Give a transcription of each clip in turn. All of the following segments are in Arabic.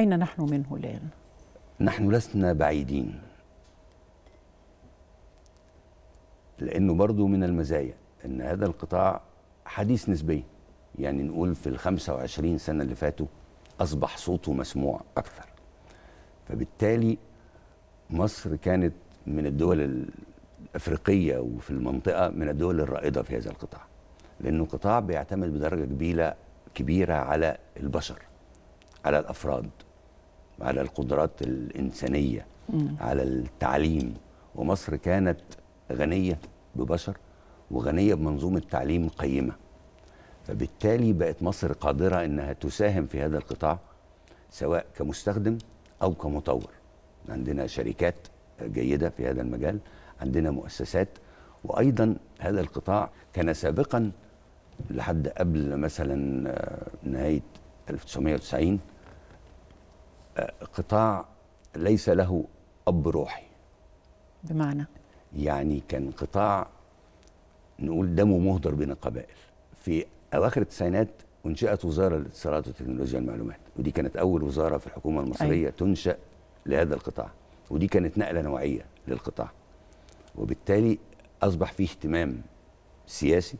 أين نحن منه الآن؟ نحن لسنا بعيدين، لأنه برضو من المزايا أن هذا القطاع حديث نسبيا، يعني نقول في ال25 سنة اللي فاتوا أصبح صوته مسموع أكثر. فبالتالي مصر كانت من الدول الأفريقية وفي المنطقة من الدول الرائدة في هذا القطاع، لأنه قطاع بيعتمد بدرجة كبيرة على البشر، على الأفراد، على القدرات الإنسانية، على التعليم. ومصر كانت غنية ببشر وغنية بمنظومة تعليم قيمة، فبالتالي بقت مصر قادرة أنها تساهم في هذا القطاع سواء كمستخدم أو كمطور. عندنا شركات جيدة في هذا المجال، عندنا مؤسسات، وأيضا هذا القطاع كان سابقا لحد قبل مثلا نهاية 1990 قطاع ليس له أب روحي، بمعنى يعني كان قطاع نقول دمه مهدر بين القبائل. في أواخر التسعينات أنشئت وزارة الاتصالات وتكنولوجيا المعلومات، ودي كانت أول وزارة في الحكومة المصرية تنشأ لهذا القطاع، ودي كانت نقلة نوعية للقطاع، وبالتالي أصبح فيه اهتمام سياسي،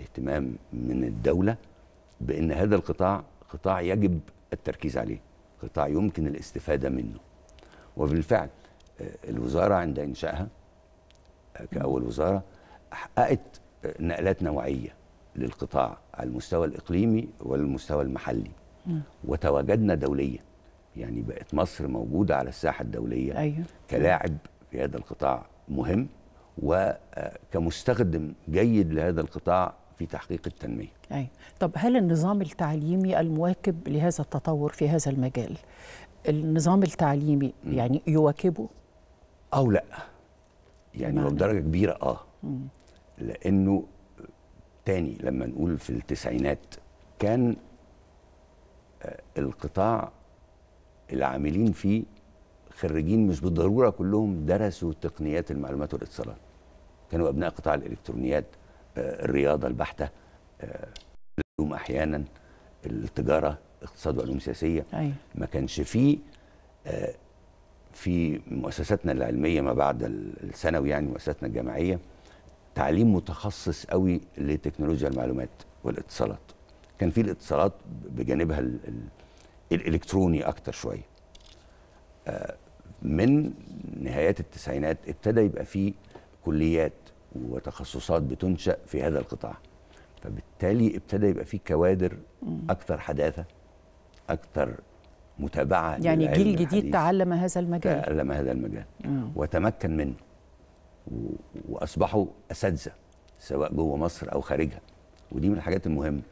اهتمام من الدولة بأن هذا القطاع قطاع يجب التركيز عليه، قطاع يمكن الاستفادة منه. وبالفعل الوزارة عند إنشائها كأول وزارة حققت نقلات نوعية للقطاع على المستوى الإقليمي والمستوى المحلي، وتواجدنا دوليا، يعني بقت مصر موجودة على الساحة الدولية كلاعب في هذا القطاع مهم، وكمستخدم جيد لهذا القطاع في تحقيق التنمية. طب هل النظام التعليمي المواكب لهذا التطور في هذا المجال، النظام التعليمي يعني يواكبه أو لا؟ يعني بدرجة كبيرة لأنه تاني لما نقول في التسعينات كان القطاع العاملين فيه خريجين مش بالضرورة كلهم درسوا تقنيات المعلومات والاتصالات، كانوا أبناء قطاع الإلكترونيات، الرياضة البحتة، العلوم أحيانا، التجارة، اقتصاد وعلوم سياسية. ما كانش فيه في مؤسساتنا العلمية ما بعد الثانوي، يعني مؤسساتنا الجامعية، تعليم متخصص قوي لتكنولوجيا المعلومات والاتصالات. كان في الاتصالات بجانبها الإلكتروني أكتر شوية. من نهايات التسعينات ابتدى يبقى في كليات وتخصصات بتنشأ في هذا القطاع، فبالتالي ابتدى يبقى في كوادر أكتر حداثة، أكتر متابعة، يعني جيل جديد تعلم هذا المجال وتمكن منه، وأصبحوا أساتذة سواء جوه مصر أو خارجها. ودي من الحاجات المهمة،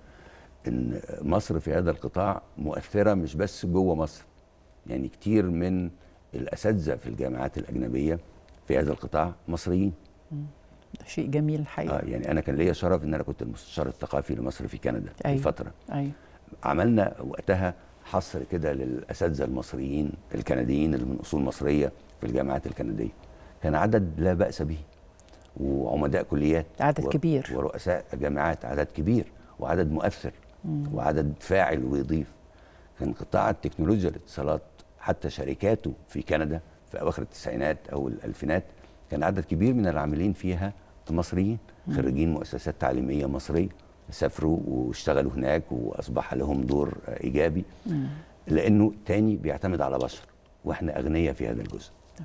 إن مصر في هذا القطاع مؤثرة مش بس جوه مصر، يعني كتير من الأساتذة في الجامعات الأجنبية في هذا القطاع مصريين. ده شيء جميل الحقيقة. يعني أنا كان ليا شرف إن أنا كنت المستشار الثقافي لمصر في كندا في فترة. عملنا وقتها حصر كده للأساتذة المصريين الكنديين اللي من أصول مصرية في الجامعات الكندية، كان عدد لا بأس به، وعمداء كليات عدد كبير، ورؤساء جامعات عدد كبير، وعدد مؤثر، وعدد فاعل ويضيف. كان قطاع التكنولوجيا الاتصالات حتى شركاته في كندا في أواخر التسعينات أو الألفينات كان عدد كبير من العاملين فيها مصريين، خريجين مؤسسات تعليمية مصرية سافروا واشتغلوا هناك وأصبح لهم دور إيجابي، لأنه تاني بيعتمد على بشر، وإحنا أغنياء في هذا الجزء.